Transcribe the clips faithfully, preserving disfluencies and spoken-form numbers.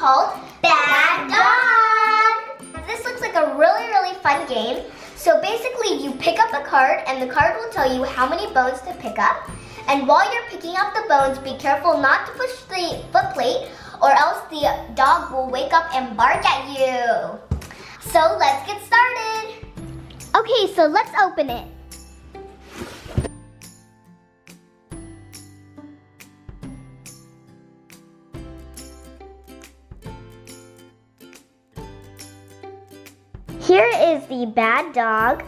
called Bad Dog. This looks like a really, really fun game. So basically you pick up a card and the card will tell you how many bones to pick up. And while you're picking up the bones, be careful not to push the foot plate or else the dog will wake up and bark at you. So let's get started. Okay, so let's open it. Here is the bad dog,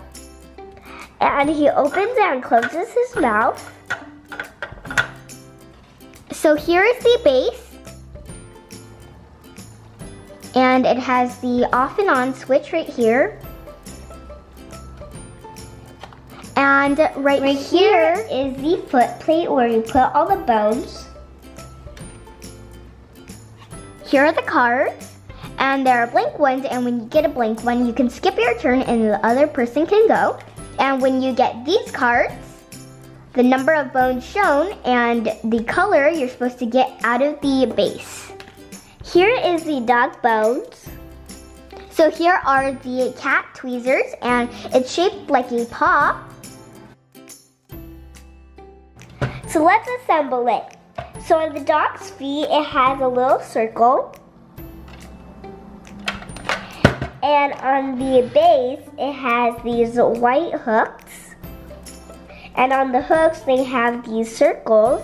and he opens and closes his mouth. So here is the base, and it has the off and on switch right here. And right, right here, here is the foot plate where you put all the bones. Here are the cards. And there are blank ones, and when you get a blank one, you can skip your turn and the other person can go. And when you get these cards, the number of bones shown and the color you're supposed to get out of the base. Here is the dog bones. So here are the cat tweezers, and it's shaped like a paw. So let's assemble it. So on the dog's feet, it has a little circle. And on the base, it has these white hooks. And on the hooks, they have these circles.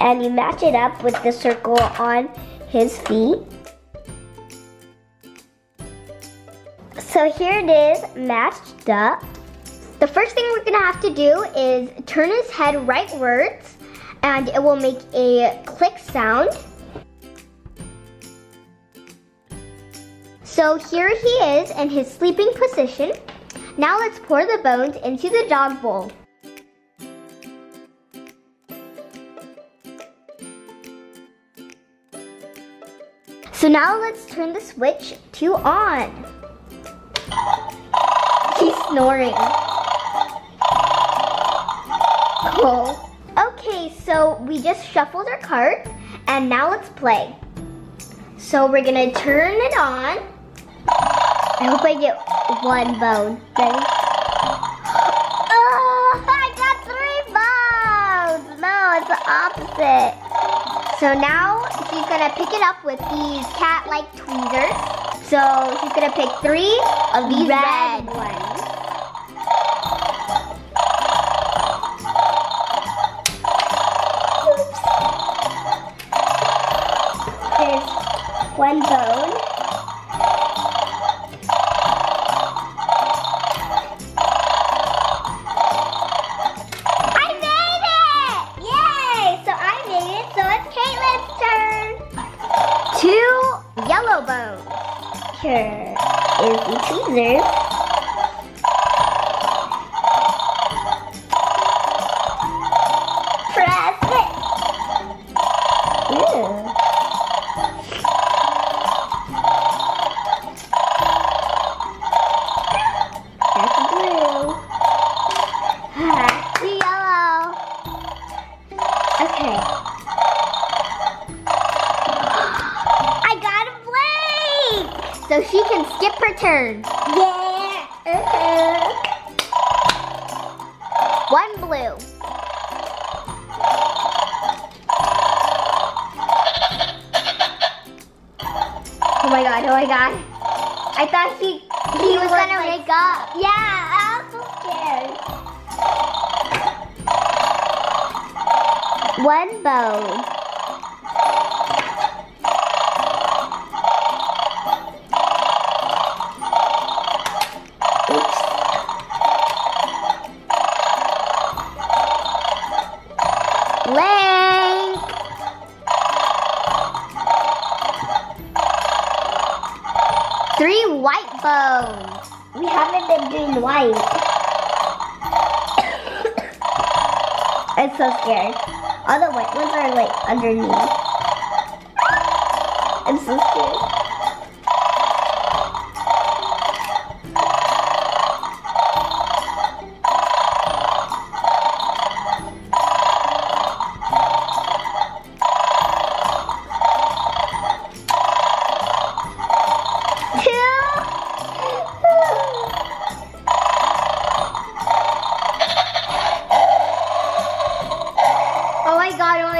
And you match it up with the circle on his feet. So here it is, matched up. The first thing we're gonna have to do is turn his head rightwards, and it will make a click sound. So here he is in his sleeping position. Now let's pour the bones into the dog bowl. So now let's turn the switch to on. He's snoring. Cool. Okay, so we just shuffled our cards and now let's play. So we're gonna turn it on. I hope I get one bone. Ready? Oh, I got three bones! No, it's the opposite. So now she's gonna pick it up with these cat-like tweezers. So she's gonna pick three of these red, red ones. Oops. There's one bone. Yellow bones. Here is the tweezers. Press it. Ew. That's blue. That's yellow. Okay. So she can skip her turn. Yeah. Uh-huh. One blue. Oh my god, oh my god. I thought he, he, he was, was gonna like, wake up. Yeah, I was so scared. One bone. Three white bones. We haven't been doing white. I'm so scared. All the white ones are like underneath. I'm so scared.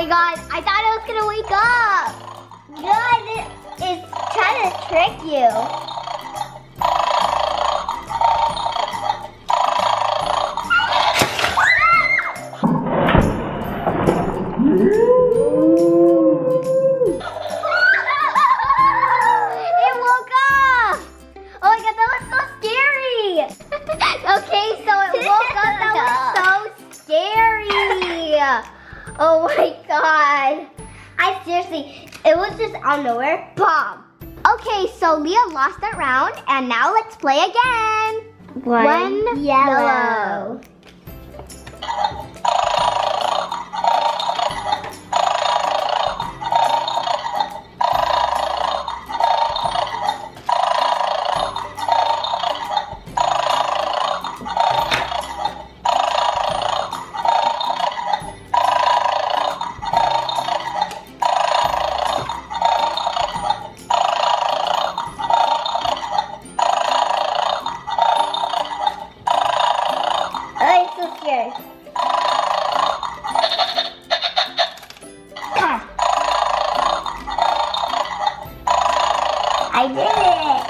my God, I thought I was gonna wake up. God is trying to trick you. It woke up. Oh my God, that was so scary. Okay, so it woke up. That was so scary. Oh my God. I seriously, it was just out of nowhere. Bomb. Okay, so Leah lost that round, and now let's play again. One, One yellow. yellow. I did it!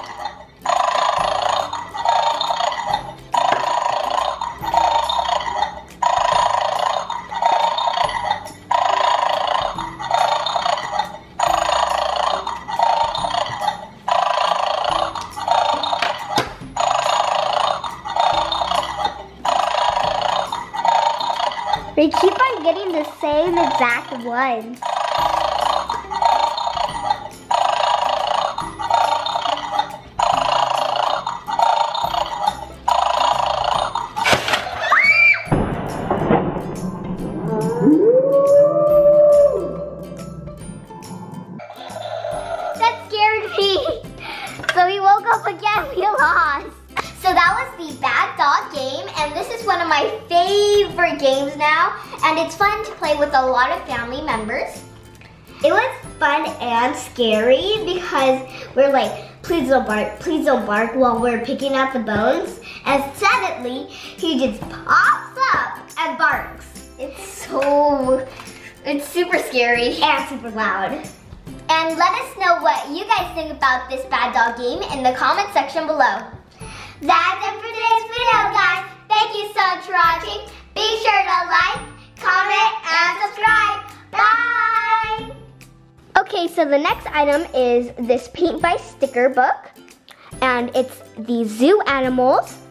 They keep on getting the same exact ones. So we woke up again, we lost. So that was the Bad Dog game, and this is one of my favorite games now, and it's fun to play with a lot of family members. It was fun and scary because we're like, please don't bark, please don't bark while we're picking out the bones, and suddenly he just pops up and barks. It's so, it's super scary and super loud. And let us know what you guys think about this Bad Dog game in the comment section below. That's it for today's video, guys. Thank you so much for watching. Be sure to like, comment, and subscribe. Bye! Okay, so the next item is this Paint by Sticker book. And it's the zoo animals.